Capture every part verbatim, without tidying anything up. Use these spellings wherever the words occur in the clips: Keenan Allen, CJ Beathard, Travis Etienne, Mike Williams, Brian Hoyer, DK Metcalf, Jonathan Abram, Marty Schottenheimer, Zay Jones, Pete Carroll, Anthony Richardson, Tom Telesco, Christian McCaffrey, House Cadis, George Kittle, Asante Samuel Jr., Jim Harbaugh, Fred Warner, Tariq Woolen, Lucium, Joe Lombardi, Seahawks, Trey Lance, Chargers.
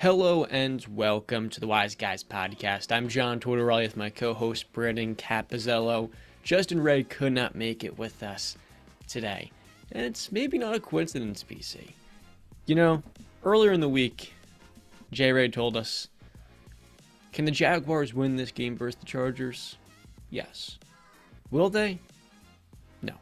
Hello and welcome to the Wise Guys podcast. I'm John Tortorelli with my co-host Brandon Capozziello. Justin Ray could not make it with us today, and it's maybe not a coincidence, B C. You know, earlier in the week, J-Ray told us, can the Jaguars win this game versus the Chargers? Yes. Will they? No.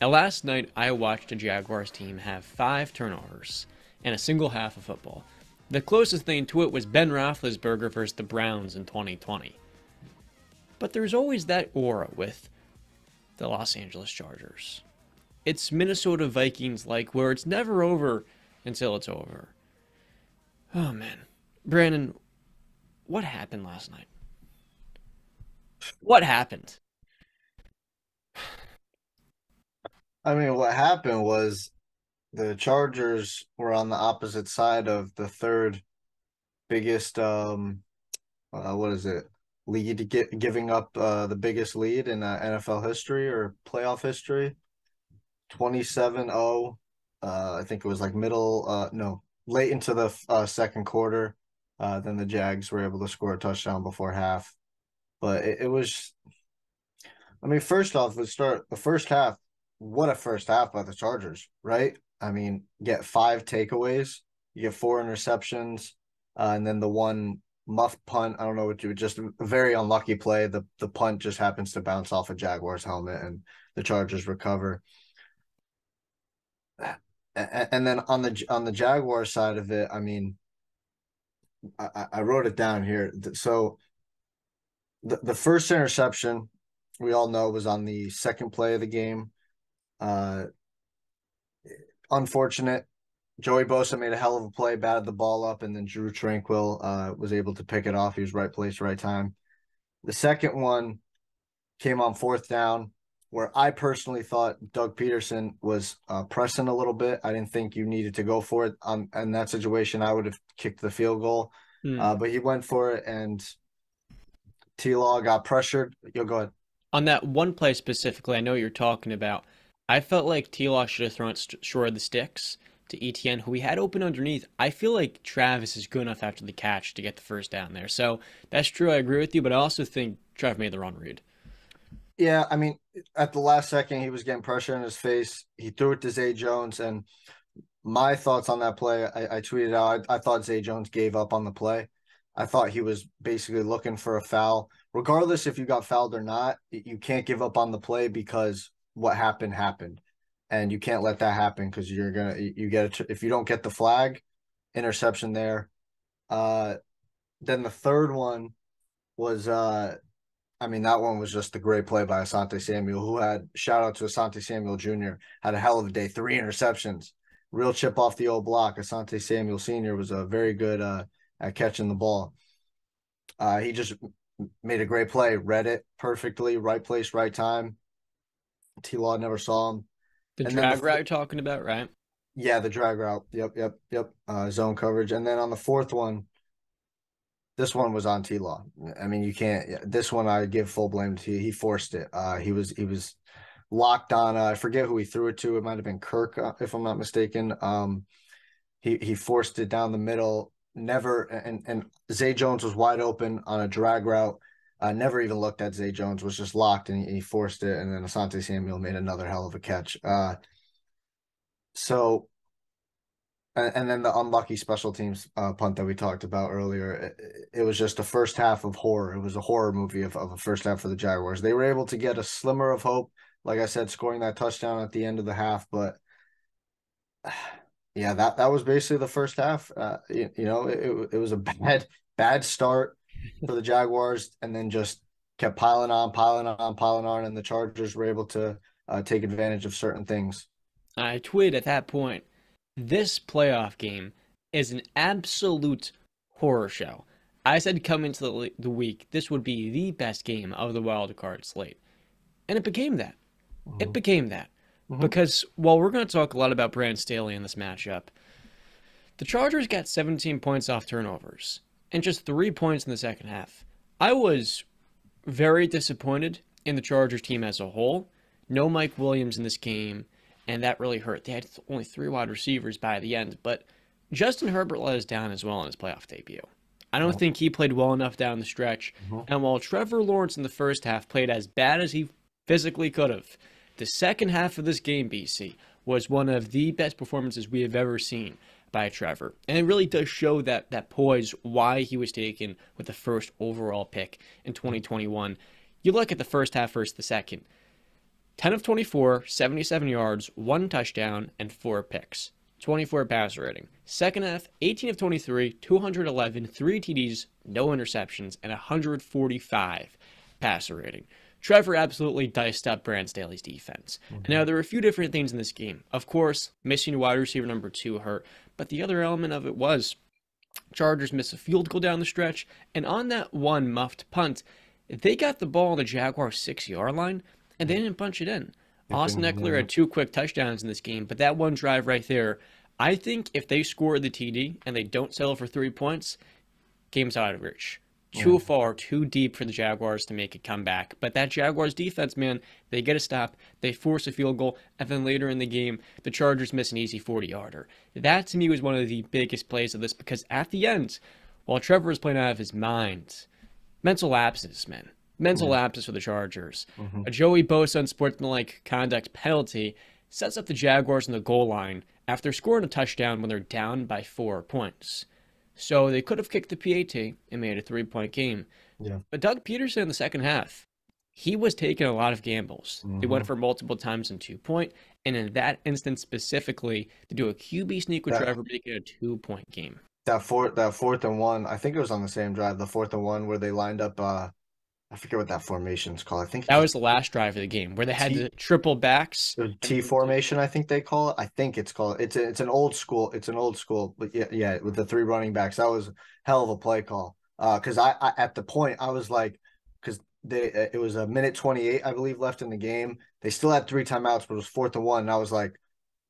Now, last night, I watched a Jaguars team have five turnovers and a single half of football. The closest thing to it was Ben Roethlisberger versus the Browns in twenty twenty. But there's always that aura with the Los Angeles Chargers. It's Minnesota Vikings-like, where it's never over until it's over. Oh, man. Brandon, what happened last night? What happened? I mean, what happened was, the Chargers were on the opposite side of the third biggest, um, uh, what is it, lead, get, giving up uh, the biggest lead in uh, N F L history or playoff history, twenty-seven oh. Uh, I think it was like middle, uh, no, late into the uh, second quarter. Uh, then the Jags were able to score a touchdown before half. But it, it was, I mean, first off, let's start the first half. What a first half by the Chargers, right? I mean, get five takeaways, you get four interceptions, uh, and then the one muff punt, I don't know what you would, just a very unlucky play. The the punt just happens to bounce off a Jaguars helmet, and the Chargers recover. And, and then on the on the Jaguars side of it, I mean, I, I wrote it down here. So the, the first interception, we all know, was on the second play of the game. Uh, unfortunate. Joey Bosa made a hell of a play, batted the ball up, and then Drew Tranquill uh, was able to pick it off. He was right place, right time. The second one came on fourth down, where I personally thought Doug Peterson was uh, pressing a little bit. I didn't think you needed to go for it. Um, in that situation, I would have kicked the field goal, mm. uh, but he went for it, and T-Law got pressured. Yo, go ahead. On that one play specifically, I know what you're talking about. I felt like T-Law should have thrown it short of the sticks to Etienne, who he had open underneath. I feel like Travis is good enough after the catch to get the first down there. So that's true. I agree with you, but I also think Travis made the wrong read. Yeah, I mean, at the last second, he was getting pressure in his face. He threw it to Zay Jones, and my thoughts on that play, I, I tweeted out, I, I thought Zay Jones gave up on the play. I thought he was basically looking for a foul. Regardless if you got fouled or not, you can't give up on the play because – what happened happened, and you can't let that happen because you're gonna you get a, if you don't get the flag, interception there. Uh, then the third one was, uh, I mean that one was just a great play by Asante Samuel, who had shout out to Asante Samuel Junior had a hell of a day, three interceptions, real chip off the old block. Asante Samuel Senior was a very good uh, at catching the ball. Uh, he just made a great play, read it perfectly, right place, right time. T-Law never saw him. The and drag the, route you're talking about, right? Yeah, the drag route. Yep, yep, yep. Uh, zone coverage. And then on the fourth one, this one was on T-Law. I mean, you can't – this one I give full blame to. He forced it. Uh, he was he was locked on uh, – I forget who he threw it to. It might have been Kirk, uh, if I'm not mistaken. Um, he, he forced it down the middle. Never – and and Zay Jones was wide open on a drag route. Uh, never even looked at Zay Jones, was just locked, and he, he forced it, and then Asante Samuel made another hell of a catch. Uh, so, and, and then the unlucky special teams uh, punt that we talked about earlier, it, it was just a first half of horror. It was a horror movie of, of a first half for the Jaguars. They were able to get a slimmer of hope, like I said, scoring that touchdown at the end of the half, but yeah, that, that was basically the first half. Uh, you, you know, it, it was a bad, bad start for the Jaguars, and then just kept piling on, piling on, piling on, and the Chargers were able to uh, take advantage of certain things. I tweeted at that point, this playoff game is an absolute horror show. I said coming into the, the week, this would be the best game of the wild card slate. And it became that. Mm-hmm. It became that. Mm-hmm. Because while we're going to talk a lot about Brandon Staley in this matchup, the Chargers got seventeen points off turnovers. And just three points in the second half. I was very disappointed in the Chargers team as a whole. No Mike Williams in this game, and that really hurt. They had only three wide receivers by the end, but Justin Herbert let us down as well in his playoff debut. I don't think he played well enough down the stretch. Mm-hmm. And while Trevor Lawrence in the first half played as bad as he physically could have, the second half of this game, B C, was one of the best performances we have ever seen by Trevor. And it really does show that that poise, why he was taken with the first overall pick in twenty twenty-one. You look at the first half versus the second. ten of twenty-four, seventy-seven yards, one touchdown, and four picks. twenty-four passer rating. Second half, eighteen of twenty-three, two hundred eleven, three T Ds, no interceptions, and one hundred forty-five passer rating. Trevor absolutely diced up Brandon Staley's defense. Mm-hmm. Now, there were a few different things in this game. Of course, missing wide receiver number two hurt, but the other element of it was Chargers missed a field goal down the stretch, and on that one muffed punt, they got the ball on the Jaguars' six-yard line, and they didn't punch it in. Austin Eckler had two quick touchdowns in this game, but that one drive right there, I think if they score the T D and they don't settle for three points, game's out of reach. Too far, too deep for the Jaguars to make a comeback. But that Jaguars defense, man, they get a stop, they force a field goal, and then later in the game, the Chargers miss an easy forty-yarder. That, to me, was one of the biggest plays of this, because at the end, while Trevor was playing out of his mind, mental lapses, man. Mental lapses for the Chargers. Mm-hmm. A Joey Bosa unsportsmanlike conduct penalty sets up the Jaguars in the goal line after scoring a touchdown when they're down by four points. So they could have kicked the P A T and made a three-point game. Yeah. But Doug Peterson in the second half, he was taking a lot of gambles. Mm-hmm. They went for multiple times in two-point, and in that instance specifically, to do a Q B sneak with that, Trevor, making a two-point game. That fourth, that fourth and one, I think it was on the same drive, the fourth and one where they lined up uh... – I forget what that formation's called. I think that was the last drive of the game where they had T, the triple backs. T formation, I think they call it. I think it's called. It's a, it's an old school. It's an old school. But yeah, yeah, with the three running backs, that was a hell of a play call. Uh, because I, I at the point I was like, because they it was a minute twenty-eight, I believe, left in the game. They still had three timeouts, but it was fourth and one. And I was like,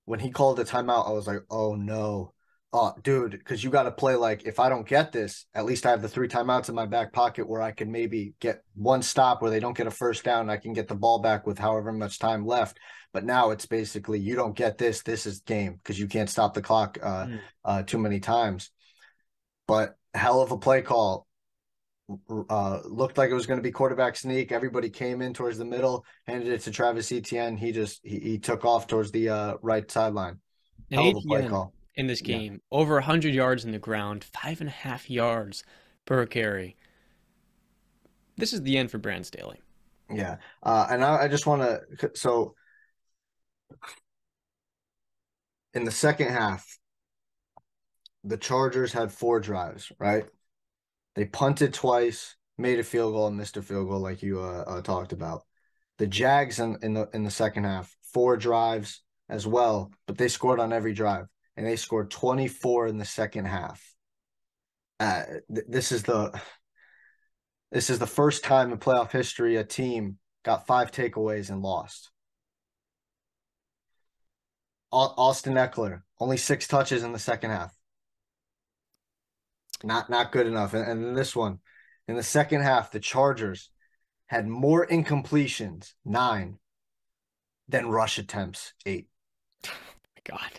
when he called the timeout, I was like, oh no. Oh, dude, because you got to play like, if I don't get this, at least I have the three timeouts in my back pocket where I can maybe get one stop where they don't get a first down. And I can get the ball back with however much time left. But now it's basically, you don't get this, this is game, because you can't stop the clock uh, mm. uh, too many times. But hell of a play call. Uh, looked like it was going to be quarterback sneak. Everybody came in towards the middle, handed it to Travis Etienne. He just he, he took off towards the uh, right sideline. Hell of a play call. In this game, yeah. Over one hundred yards in the ground, five and a half yards per carry. This is the end for Brandon Staley. Yeah, uh, and I, I just want to – so in the second half, the Chargers had four drives, right? They punted twice, made a field goal, and missed a field goal like you uh, uh, talked about. The Jags in, in, the, in the second half, four drives as well, but they scored on every drive. And they scored twenty-four in the second half. Uh, th this is the this is the first time in playoff history a team got five takeaways and lost. Au Austin Eckler, only six touches in the second half. Not not good enough. And, and in this one, in the second half, the Chargers had more incompletions, nine, than rush attempts, eight. Oh my God.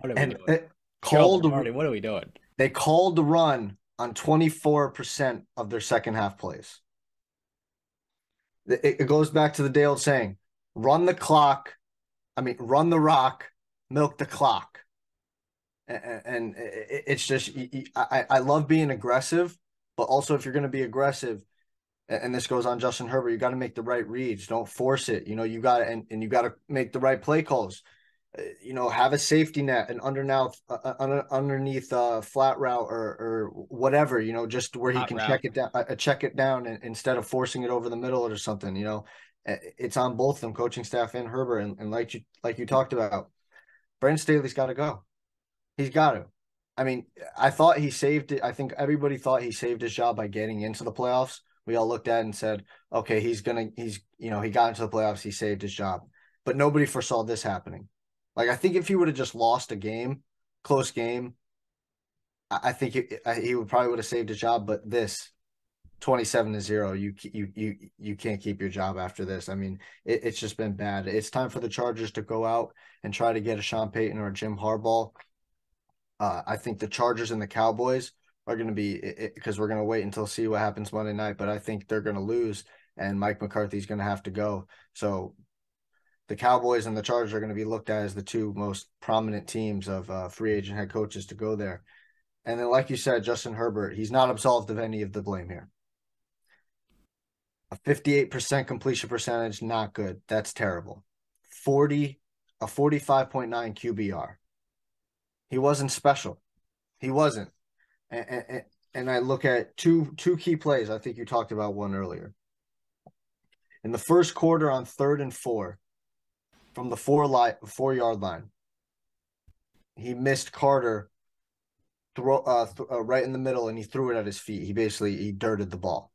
What are and we doing? Called, Marty, what are we doing? They called the run on twenty-four percent of their second half plays. It, it goes back to the day old saying, run the clock. I mean, run the rock, milk the clock. And, and it, it's just, I, I love being aggressive, but also if you're going to be aggressive, and this goes on Justin Herbert, you got to make the right reads. Don't force it. You know, you got to, and, and you got to make the right play calls. You know, have a safety net and under now, uh, underneath a uh, flat route or, or whatever, you know, just where he Hot can route. check it down, uh, check it down and, instead of forcing it over the middle or something, you know, it's on both of them, coaching staff and Herbert. And, and like you, like you talked about, Brandon Staley's got to go. He's got to. I mean, I thought he saved it. I think everybody thought he saved his job by getting into the playoffs. We all looked at it and said, okay, he's going to, he's, you know, he got into the playoffs. He saved his job, but nobody foresaw this happening. Like, I think if he would have just lost a game, close game, I think he, he would probably would have saved his job. But this, twenty-seven to zero, you you you you can't keep your job after this. I mean, it, it's just been bad. It's time for the Chargers to go out and try to get a Sean Payton or a Jim Harbaugh Uh, I think the Chargers and the Cowboys are going to be – because we're going to wait until see what happens Monday night, but I think they're going to lose, and Mike McCarthy's going to have to go. So the Cowboys and the Chargers are going to be looked at as the two most prominent teams of uh, free agent head coaches to go there. And then, like you said, Justin Herbert, he's not absolved of any of the blame here. A fifty-eight percent completion percentage, not good. That's terrible. forty, a forty-five point nine Q B R. He wasn't special. He wasn't. And, and, and I look at two two key plays. I think you talked about one earlier. In the first quarter on third and four, from the four li- four-yard line, he missed Carter throw, uh, th- uh, right in the middle, and he threw it at his feet. He basically he dirted the ball.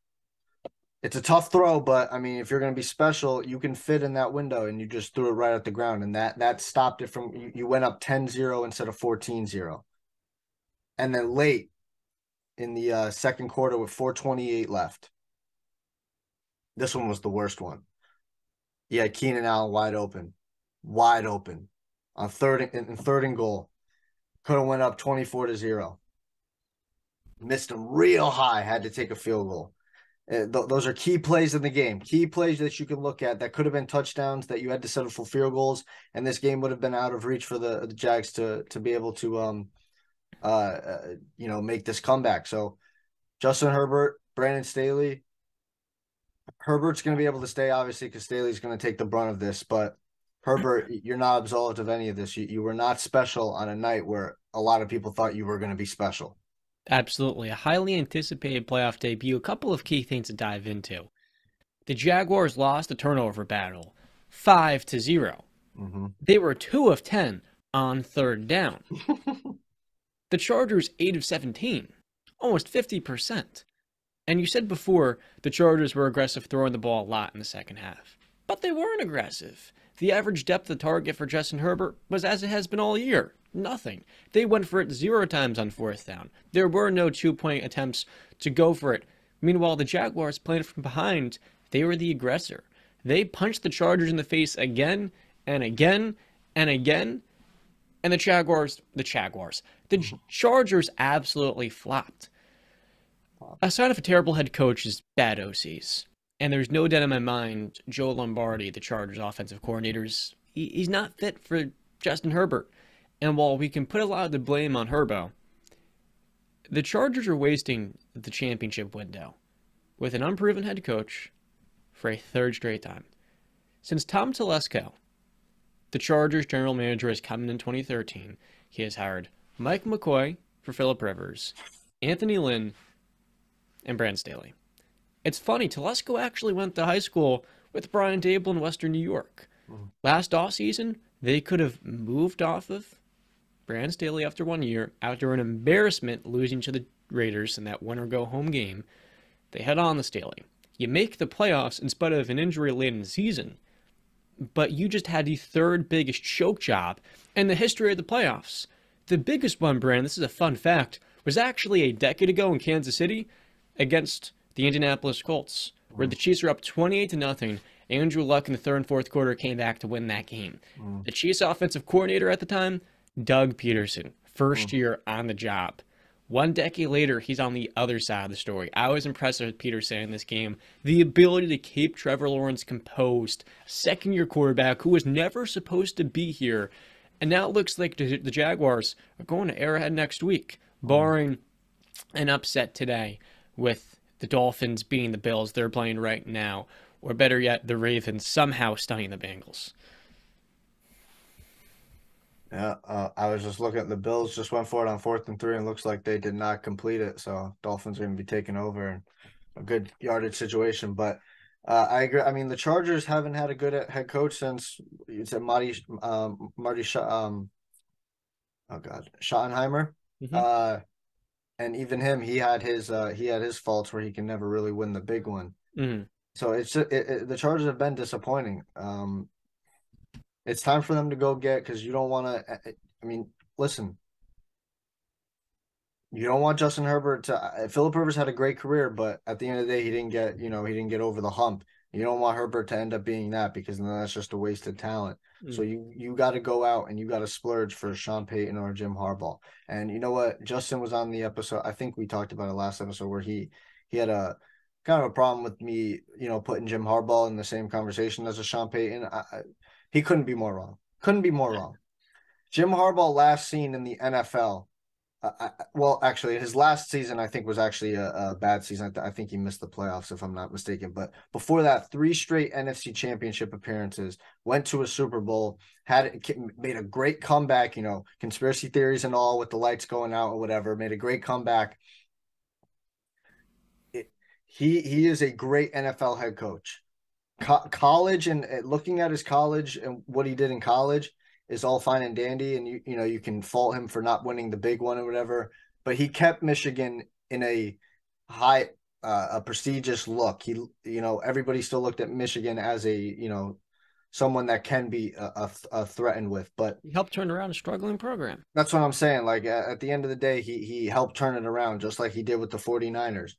It's a tough throw, but, I mean, if you're going to be special, you can fit in that window, and you just threw it right at the ground, and that that stopped it from – you went up ten zero instead of fourteen zero. And then late in the uh, second quarter with four twenty-eight left, this one was the worst one. Yeah, Keenan Allen wide open, wide open on third and, and third and goal. Could have went up twenty-four to zero. Missed him real high, had to take a field goal. Those are key plays in the game, key plays that you can look at that could have been touchdowns that you had to settle for field goals, and this game would have been out of reach for the, the Jags to to be able to, um, uh, uh, you know, make this comeback. So Justin Herbert, Brandon Staley, Herbert's going to be able to stay, obviously, because Staley's going to take the brunt of this. But Herbert, you're not absolved of any of this. You, you were not special on a night where a lot of people thought you were going to be special. Absolutely. A highly anticipated playoff debut. A couple of key things to dive into. The Jaguars lost the turnover battle five to zero. Mm-hmm. They were two of ten on third down. The Chargers eight of seventeen, almost fifty percent. And you said before the Chargers were aggressive throwing the ball a lot in the second half. But they weren't aggressive. The average depth of target for Justin Herbert was as it has been all year. Nothing. They went for it zero times on fourth down. There were no two-point attempts to go for it. Meanwhile, the Jaguars playing from behind, they were the aggressor. They punched the Chargers in the face again and again and again. And the Jaguars, the Jaguars, the Chargers absolutely flopped. A sign of a terrible head coach is bad O Cs. And there's no doubt in my mind, Joe Lombardi, the Chargers offensive coordinators, he, he's not fit for Justin Herbert. And while we can put a lot of the blame on Herbo, the Chargers are wasting the championship window with an unproven head coach for a third straight time. Since Tom Telesco, the Chargers general manager, has come in in twenty thirteen, he has hired Mike McCoy for Phillip Rivers, Anthony Lynn, and Brandon Staley. It's funny, Telesco actually went to high school with Brian Dable in Western New York. Mm. Last offseason, they could have moved off of Brandon Staley after one year, after an embarrassment losing to the Raiders in that win-or-go-home game. They head on to Staley. You make the playoffs in spite of an injury late in the season, but you just had the third biggest choke job in the history of the playoffs. The biggest one, Brandon, this is a fun fact, was actually a decade ago in Kansas City against the Indianapolis Colts, where the Chiefs were up twenty-eight to nothing. Andrew Luck in the third and fourth quarter came back to win that game. Mm. The Chiefs offensive coordinator at the time, Doug Peterson, first mm. year on the job. One decade later, he's on the other side of the story. I was impressed with Peterson in this game. The ability to keep Trevor Lawrence composed, second-year quarterback who was never supposed to be here. And now it looks like the Jaguars are going to Arrowhead next week, barring an upset today with the Dolphins beating the Bills they're playing right now. Or better yet, the Ravens somehow stunning the Bengals. Yeah, uh, I was just looking at the Bills, just went for it on fourth and three, and looks like they did not complete it. So Dolphins are going to be taking over in a good yardage situation. But uh, I agree. I mean, the Chargers haven't had a good head coach since you said Marty, um, Marty, Sch- um, oh God, Schottenheimer. Mm-hmm. Uh, and even him, he had his uh, he had his faults where he can never really win the big one. Mm-hmm. So it's it, it, the Chargers have been disappointing. Um, it's time for them to go get, because you don't want to – I mean, listen, you don't want Justin Herbert to – Phillip Rivers had a great career, but at the end of the day, he didn't get, you know, he didn't get over the hump. You don't want Herbert to end up being that, because then that's just a wasted talent. Mm. So you you got to go out and you got to splurge for Sean Payton or Jim Harbaugh. And you know what? Justin was on the episode. I think we talked about it last episode where he he had a kind of a problem with me, you know, putting Jim Harbaugh in the same conversation as a Sean Payton. I, I, he couldn't be more wrong. Couldn't be more wrong. Jim Harbaugh last seen in the N F L. Uh, I, well, actually, his last season, I think, was actually a, a bad season. I, th- I think he missed the playoffs, if I'm not mistaken. But before that, three straight N F C championship appearances, went to a Super Bowl, had made a great comeback, you know, conspiracy theories and all with the lights going out or whatever, made a great comeback. It, he, he is a great N F L head coach. Co- college and uh, looking at his college and what he did in college, is all fine and dandy, and you you know you can fault him for not winning the big one or whatever, but he kept Michigan in a high uh, a prestigious look. He you know everybody still looked at Michigan as a you know someone that can be a, a, a threatened with, but he helped turn around a struggling program. That's what I'm saying. Like at the end of the day, he he helped turn it around just like he did with the forty-niners.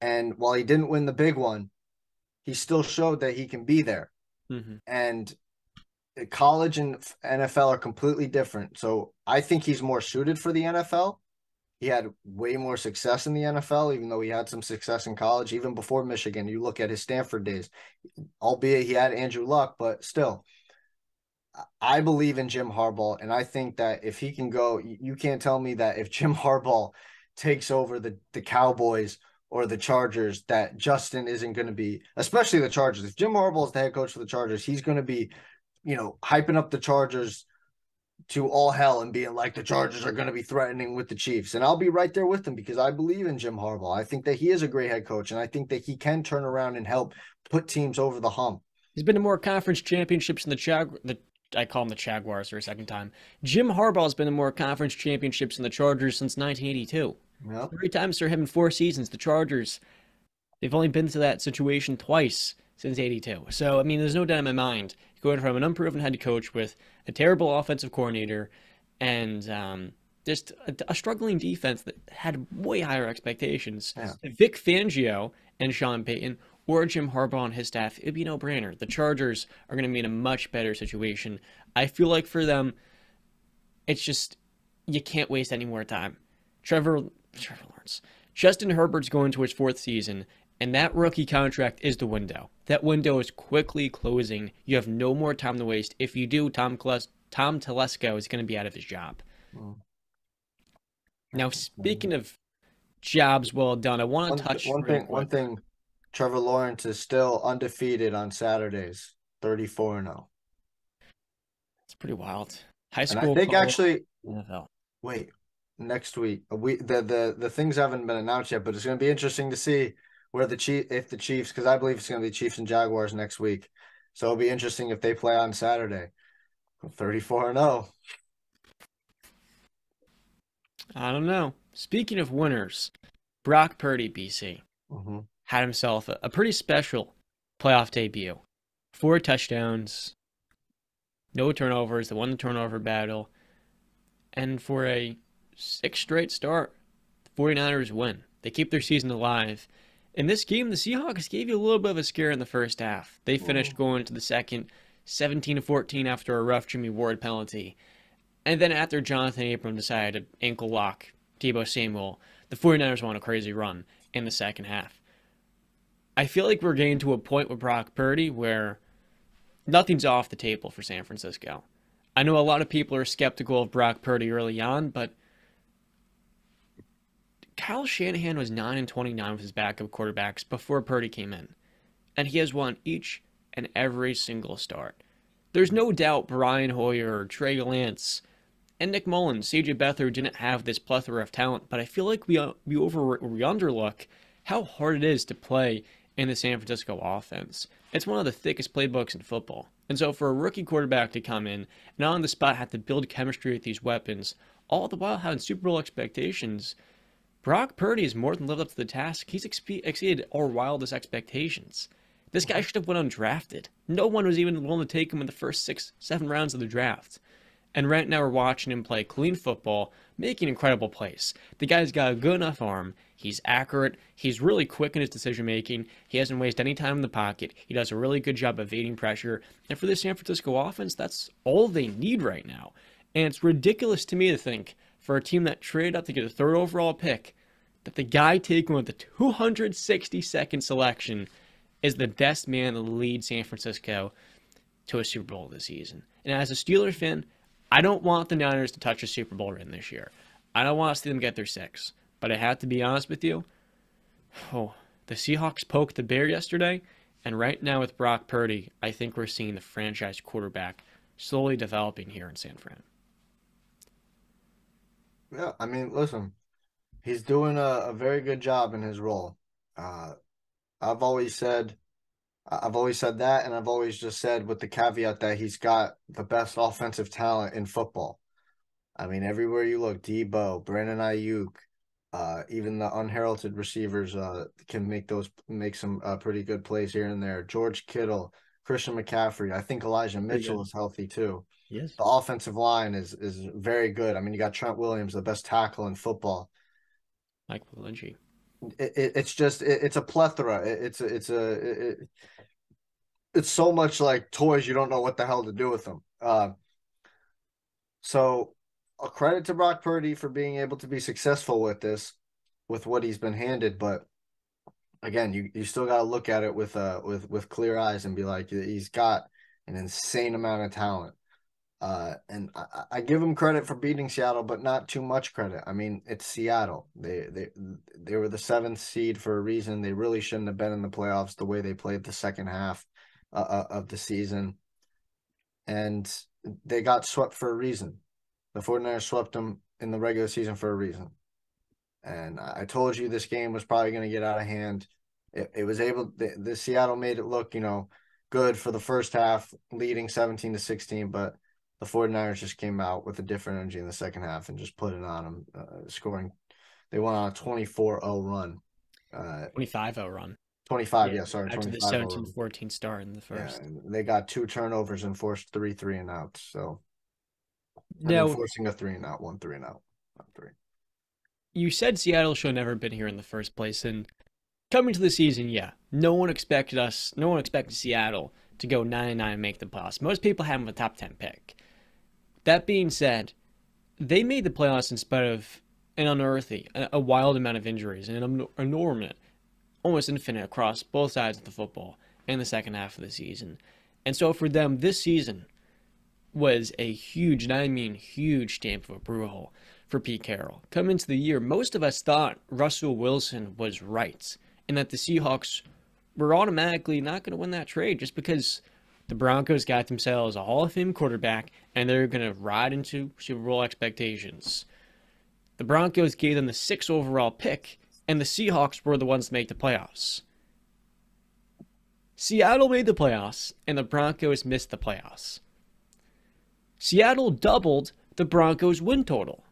And while he didn't win the big one, he still showed that he can be there. Mm-hmm. And college and N F L are completely different. So I think he's more suited for the N F L. He had way more success in the N F L, even though he had some success in college, even before Michigan. You look at his Stanford days, albeit he had Andrew Luck, but still, I believe in Jim Harbaugh. And I think that if he can go, you can't tell me that if Jim Harbaugh takes over the, the Cowboys or the Chargers, that Justin isn't going to be, especially the Chargers. If Jim Harbaugh is the head coach for the Chargers, he's going to be you know, hyping up the Chargers to all hell and being like, the Chargers are going to be threatening with the Chiefs. And I'll be right there with them because I believe in Jim Harbaugh. I think that he is a great head coach, and I think that he can turn around and help put teams over the hump. He's been to more conference championships than the Jaguars. The- I call him the Jaguars for a second time. Jim Harbaugh has been in more conference championships than the Chargers since nineteen eighty-two. Yep. Three times for him in four seasons. The Chargers, they've only been to that situation twice since eighty-two. So, I mean, there's no doubt in my mind, going from an unproven head coach with a terrible offensive coordinator and um, just a, a struggling defense that had way higher expectations. Yeah. Vic Fangio and Sean Payton or Jim Harbaugh and his staff, it'd be no-brainer. The Chargers are going to be in a much better situation. I feel like for them, it's just you can't waste any more time. Trevor, Trevor Lawrence. Justin Herbert's going to his fourth season, and that rookie contract is the window. That window is quickly closing. You have no more time to waste. If you do, Tom Teles- Tom Telesco is going to be out of his job. Wow. Now, speaking of jobs well done, I want to one, touch... One thing, one thing, Trevor Lawrence is still undefeated on Saturdays, thirty-four and oh. It's pretty wild. High school... And I think college, actually... N F L. Wait, next week. We, the, the, the things haven't been announced yet, but it's going to be interesting to see... Where the Chief, if the Chiefs, because I believe it's going to be Chiefs and Jaguars next week, so it'll be interesting if they play on Saturday. thirty-four and oh. I don't know. Speaking of winners, Brock Purdy, B C, mm-hmm. had himself a, a pretty special playoff debut. Four touchdowns, no turnovers. They won the turnover battle, and for a sixth straight start, the forty-niners win. They keep their season alive. In this game, the Seahawks gave you a little bit of a scare in the first half. They finished going to the second, seventeen to fourteen after a rough Jimmy Ward penalty. And then after Jonathan Abram decided to ankle lock Deebo Samuel, the forty-niners won a crazy run in the second half. I feel like we're getting to a point with Brock Purdy where nothing's off the table for San Francisco. I know a lot of people are skeptical of Brock Purdy early on, but Kyle Shanahan was nine and twenty-nine with his backup quarterbacks before Purdy came in, and he has won each and every single start. There's no doubt Brian Hoyer, Trey Lance, and Nick Mullins, C J Beathard didn't have this plethora of talent, but I feel like we we over we underlook how hard it is to play in the San Francisco offense. It's one of the thickest playbooks in football, and so for a rookie quarterback to come in and on the spot have to build chemistry with these weapons, all the while having Super Bowl expectations. Brock Purdy has more than lived up to the task. He's ex- exceeded our wildest expectations. This guy should have went undrafted. No one was even willing to take him in the first six, seven rounds of the draft. And right now we're watching him play clean football, making incredible plays. The guy's got a good enough arm. He's accurate. He's really quick in his decision-making. He hasn't wasted any time in the pocket. He does a really good job evading pressure. And for the San Francisco offense, that's all they need right now. And it's ridiculous to me to think, for a team that traded up to get a third overall pick, that the guy taken with the two hundred sixty-second selection is the best man to lead San Francisco to a Super Bowl this season. And as a Steelers fan, I don't want the Niners to touch a Super Bowl ring this year. I don't want to see them get their six. But I have to be honest with you, oh, the Seahawks poked the bear yesterday, and right now with Brock Purdy, I think we're seeing the franchise quarterback slowly developing here in San Fran. Yeah, I mean, listen, he's doing a, a very good job in his role. Uh, I've always said, I've always said that, and I've always just said with the caveat that he's got the best offensive talent in football. I mean, everywhere you look, Deebo, Brandon Aiyuk, uh, even the unheralded receivers uh, can make those make some uh, pretty good plays here and there. George Kittle, Christian McCaffrey. I think Elijah Mitchell is healthy too. Yes. The offensive line is is very good. I mean, you got Trent Williams, the best tackle in football. Mike Willinci. It, it, it's just it, it's a plethora. It, it's a, it's a it, it's so much like toys. You don't know what the hell to do with them. Uh, so, a credit to Brock Purdy for being able to be successful with this, with what he's been handed. But again, you you still got to look at it with uh with with clear eyes and be like, he's got an insane amount of talent. Uh, and I, I give him credit for beating Seattle, but not too much credit. I mean, it's Seattle. They they they were the seventh seed for a reason. They really shouldn't have been in the playoffs the way they played the second half uh, of the season. And they got swept for a reason. The forty-niners swept them in the regular season for a reason. And I told you this game was probably going to get out of hand. It, it was able – the, the Seattle made it look, you know, good for the first half, leading seventeen to sixteen, but – the forty-niners just came out with a different energy in the second half and just put it on them, uh, scoring. They went on a twenty-four oh run. Uh, twenty-five oh run. twenty-five, yeah, yeah sorry. After the seventeen fourteen start in the first. Yeah, they got two turnovers and forced three three and outs. So, now, forcing a three and out, one three and out, not three. You said Seattle should have never been here in the first place. And coming to the season, yeah, no one expected us, no one expected Seattle to go nine and nine and make the playoffs. Most people had them a top ten pick. That being said, they made the playoffs in spite of an unearthly, a wild amount of injuries, and an enormous, almost infinite across both sides of the football in the second half of the season. And so for them, this season was a huge, and I mean huge, stamp of approval for Pete Carroll. Coming into the year, most of us thought Russell Wilson was right, and that the Seahawks were automatically not going to win that trade just because the Broncos got themselves a Hall of Fame quarterback, and they're going to ride into Super Bowl expectations. The Broncos gave them the sixth overall pick, and the Seahawks were the ones to make the playoffs. Seattle made the playoffs, and the Broncos missed the playoffs. Seattle doubled the Broncos' win total.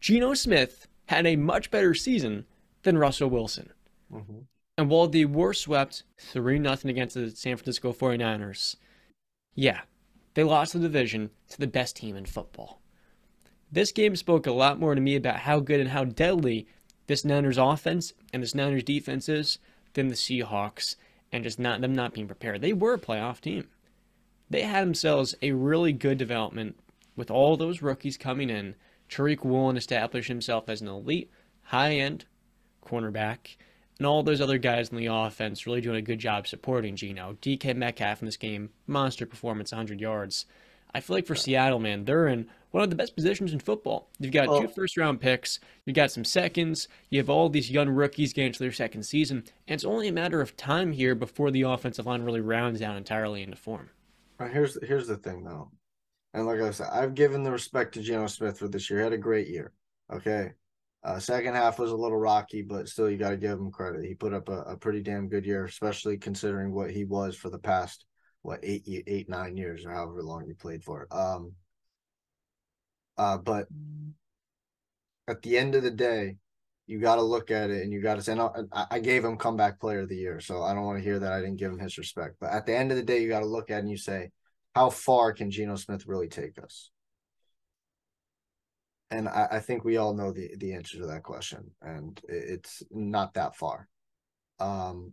Geno Smith had a much better season than Russell Wilson. Mm-hmm. And while they were swept three nothing against the San Francisco forty-niners, yeah, they lost the division to the best team in football. This game spoke a lot more to me about how good and how deadly this Niners offense and this Niners defense is than the Seahawks and just not them not being prepared. They were a playoff team. They had themselves a really good development with all those rookies coming in. Tariq Woolen established himself as an elite, high-end cornerback. And all those other guys in the offense really doing a good job supporting Geno. D K Metcalf in this game, monster performance, one hundred yards. I feel like for Seattle, man, they're in one of the best positions in football. You've got oh. two first-round picks. You've got some seconds. You have all these young rookies getting to their second season. And it's only a matter of time here before the offensive line really rounds down entirely into form. All right, here's, here's the thing, though. And like I said, I've given the respect to Geno Smith for this year. He had a great year, okay? Uh, second half was a little rocky, but still you got to give him credit. He put up a, a pretty damn good year, especially considering what he was for the past, what, eight, eight, nine years or however long he played for. Um, uh, but at the end of the day, you got to look at it and you got to say, no, I, I gave him comeback player of the year, so I don't want to hear that I didn't give him his respect. But at the end of the day, you got to look at it and you say, how far can Geno Smith really take us? And I, I think we all know the, the answer to that question, and it's not that far. Um,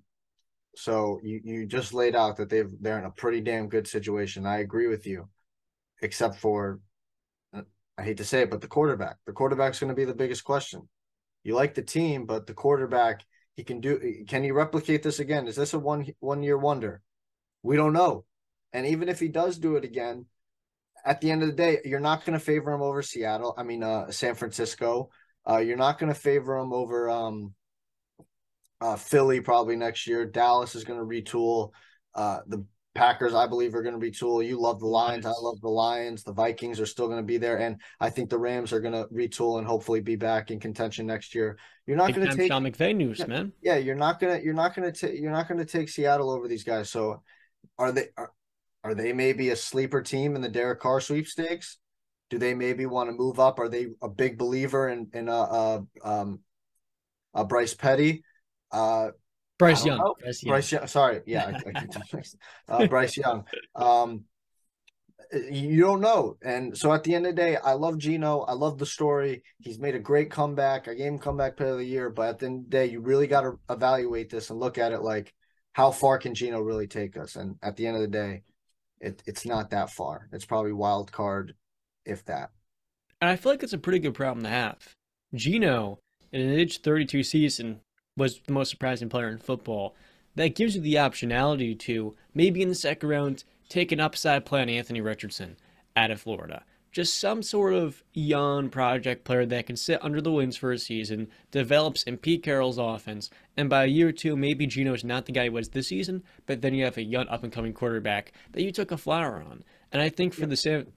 so you, you just laid out that they've, they're in a pretty damn good situation. I agree with you, except for, I hate to say it, but the quarterback. The quarterback's going to be the biggest question. You like the team, but the quarterback, he can do, can he replicate this again? Is this a one, one year wonder? We don't know. And even if he does do it again, at the end of the day, you're not going to favor him over Seattle. I mean, uh, San Francisco. Uh, you're not going to favor him over um, uh, Philly probably next year. Dallas is going to retool. Uh, the Packers, I believe, are going to retool. You love the Lions. I love the Lions. The Vikings are still going to be there. And I think the Rams are going to retool and hopefully be back in contention next year. You're not going to take Sean McVay news, yeah, man. Yeah, you're not going to you're not going to take you're not going to take Seattle over these guys. So are they are, Are they maybe a sleeper team in the Derek Carr sweepstakes? Do they maybe want to move up? Are they a big believer in in a uh, uh, um, uh, Bryce Petty? Uh, Bryce Young. Bryce Young. Bryce Young. Sorry, yeah, I, I uh, Bryce Young. Um, you don't know, and so at the end of the day, I love Geno. I love the story. He's made a great comeback. I gave him comeback player of the year, but at the end of the day, you really got to evaluate this and look at it like, how far can Geno really take us? And at the end of the day, It, it's not that far. It's probably wild card, if that. And I feel like it's a pretty good problem to have. Geno, in an age thirty-two season, was the most surprising player in football. That gives you the optionality to, maybe in the second round, take an upside play on Anthony Richardson out of Florida. Just some sort of young project player that can sit under the wings for a season, develops in Pete Carroll's offense, and by a year or two, maybe Geno's not the guy he was this season, but then you have a young up-and-coming quarterback that you took a flyer on. And I think for the same...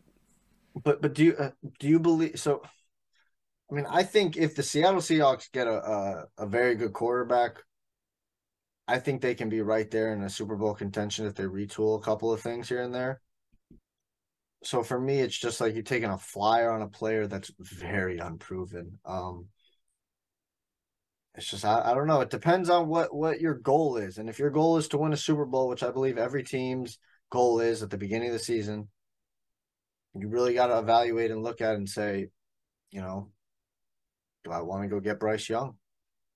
But but do you, uh, do you believe... So, I mean, I think if the Seattle Seahawks get a, a, a very good quarterback, I think they can be right there in a Super Bowl contention if they retool a couple of things here and there. So for me, it's just like you're taking a flyer on a player that's very unproven. Um, it's just, I, I don't know. It depends on what, what your goal is. And if your goal is to win a Super Bowl, which I believe every team's goal is at the beginning of the season, you really got to evaluate and look at it and say, you know, do I want to go get Bryce Young?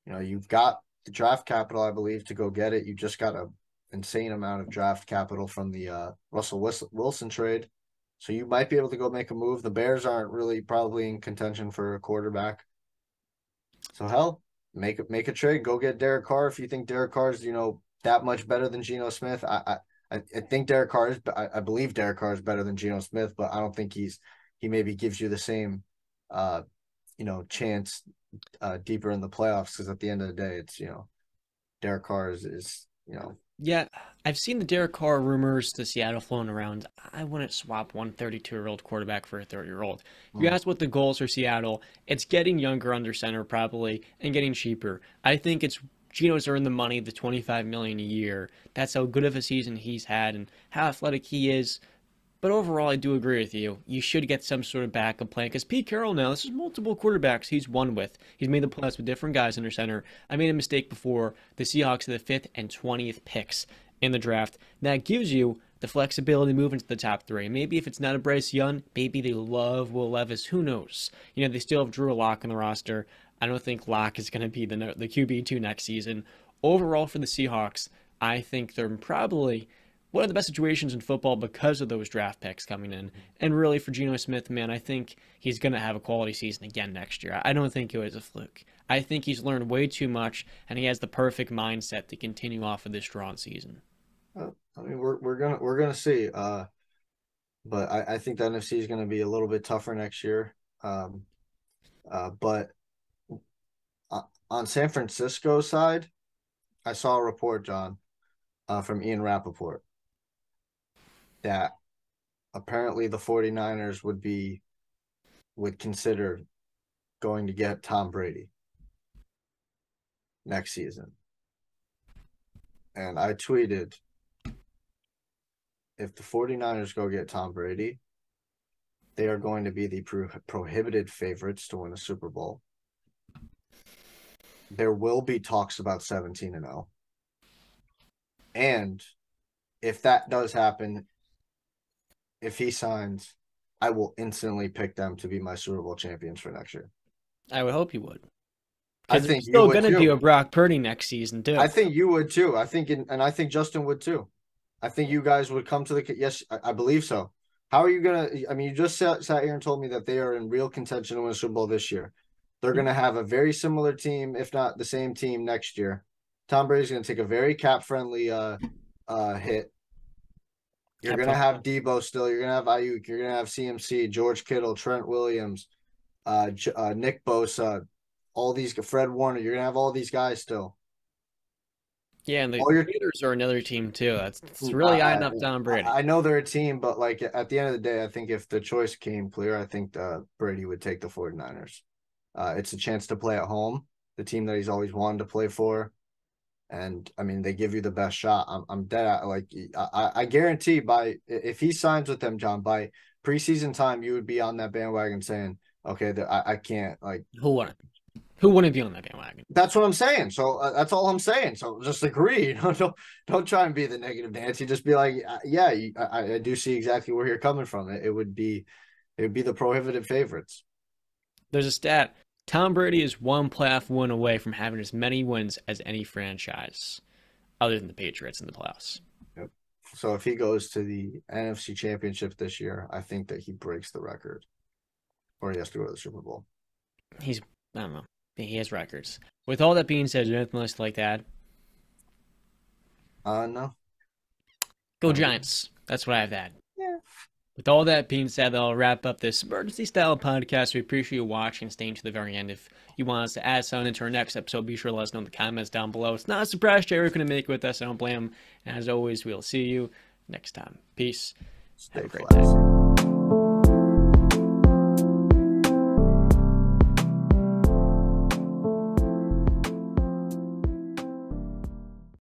You know, you've got the draft capital, I believe, to go get it. You just got an insane amount of draft capital from the uh, Russell Wilson trade. So you might be able to go make a move. The Bears aren't really probably in contention for a quarterback. So hell, make make a trade. Go get Derek Carr if you think Derek Carr's, you know, that much better than Geno Smith. I I, I think Derek Carr is. I, I believe Derek Carr is better than Geno Smith, but I don't think he's he maybe gives you the same, uh, you know, chance uh, deeper in the playoffs, because at the end of the day, it's, you know, Derek Carr is, is you know. Yeah, I've seen the Derek Carr rumors to Seattle flown around. I wouldn't swap one thirty-two-year-old quarterback for a thirty-year-old. If you ask what the goals for Seattle, it's getting younger under center probably and getting cheaper. I think it's Geno's earned the money, the twenty-five million dollars a year. That's how good of a season he's had and how athletic he is. But overall, I do agree with you. You should get some sort of backup plan, because Pete Carroll now, this is multiple quarterbacks he's won with. He's made the playoffs with different guys under center. I made a mistake before. The Seahawks are the fifth and twentieth picks in the draft. That gives you the flexibility to move into the top three. Maybe if it's not a Bryce Young, maybe they love Will Levis. Who knows? You know, they still have Drew Lock on the roster. I don't think Lock is going to be the, the Q B two next season. Overall, for the Seahawks, I think they're probably one of the best situations in football because of those draft picks coming in. And really, for Geno Smith, man, I think he's going to have a quality season again next year. I don't think it was a fluke. I think he's learned way too much, and he has the perfect mindset to continue off of this strong season. I mean, we're we're gonna we're gonna see, uh, but I, I think the N F C is going to be a little bit tougher next year. Um, uh, but on San Francisco's side, I saw a report, John, uh, from Ian Rappaport, that apparently the 49ers would be would consider going to get Tom Brady next season. And I tweeted, if the 49ers go get Tom Brady, they are going to be the pro- prohibited favorites to win a Super Bowl. There will be talks about seventeen and oh. And if that does happen, if he signs, I will instantly pick them to be my Super Bowl champions for next year. I would hope you would. I think it's still going to be a Brock Purdy next season too. I think you would too. I think, in, and I think Justin would too. I think you guys would come to the yes. I, I believe so. How are you gonna? I mean, you just sat, sat here and told me that they are in real contention to win the Super Bowl this year. They're mm-hmm. gonna have a very similar team, if not the same team, next year. Tom Brady's gonna take a very cap friendly uh, uh, hit. You're cap gonna friendly. have Deebo still. You're gonna have Aiyuk. You're gonna have C M C, George Kittle, Trent Williams, uh, uh, Nick Bosa. All these Fred Warner, you're gonna have all these guys still. Yeah, and the all your Raiders are another team too. That's it's really eyeing up Tom Brady. I know they're a team, but like at the end of the day, I think if the choice came clear, I think uh, Brady would take the 49ers. Uh, it's a chance to play at home, the team that he's always wanted to play for, and I mean they give you the best shot. I'm I'm dead. Like I I guarantee by if he signs with them, John, by preseason time, you would be on that bandwagon saying, okay, I I can't like who won it. Who wouldn't be on that bandwagon? That's what I'm saying. So uh, that's all I'm saying. So just agree. don't, don't don't try and be the negative Nancy. Just be like, yeah, you, I, I do see exactly where you're coming from. It, it would be, it would be the prohibitive favorites. There's a stat: Tom Brady is one playoff win away from having as many wins as any franchise, other than the Patriots in the playoffs. Yep. So if he goes to the N F C Championship this year, I think that he breaks the record, or he has to go to the Super Bowl. He's I don't know. He has records. With all that being said, is there anything else like that? Uh, no. Go Giants. That's what I have had. Yeah. With all that being said, that'll wrap up this emergency-style podcast. We appreciate you watching, staying to the very end. If you want us to add something to our next episode, be sure to let us know in the comments down below. It's not a surprise Jerry couldn't make it with us. I don't blame him. And as always, we'll see you next time. Peace. Stay have a great flat. Time.